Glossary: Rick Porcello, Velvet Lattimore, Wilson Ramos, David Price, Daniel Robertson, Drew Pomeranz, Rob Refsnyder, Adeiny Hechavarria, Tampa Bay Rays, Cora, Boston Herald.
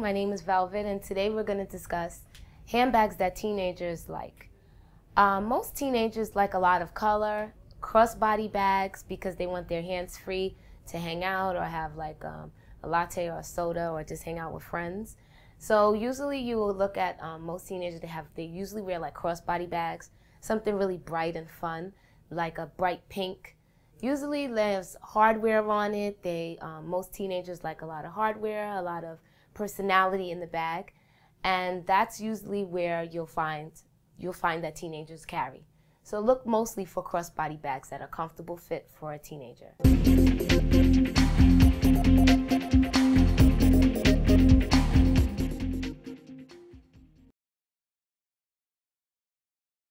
My name is Velvet, and today we're going to discuss handbags that teenagers like. Most teenagers like a lot of color, crossbody bags because they want their hands free to hang out or have like a latte or a soda or just hang out with friends. So usually you will look at most teenagers, they usually wear like crossbody bags, something really bright and fun, like a bright pink. Usually there's hardware on it. Most teenagers like a lot of hardware, a lot of personality in the bag, and that's usually where you'll find that teenagers carry. So look mostly for crossbody bags that are comfortable fit for a teenager.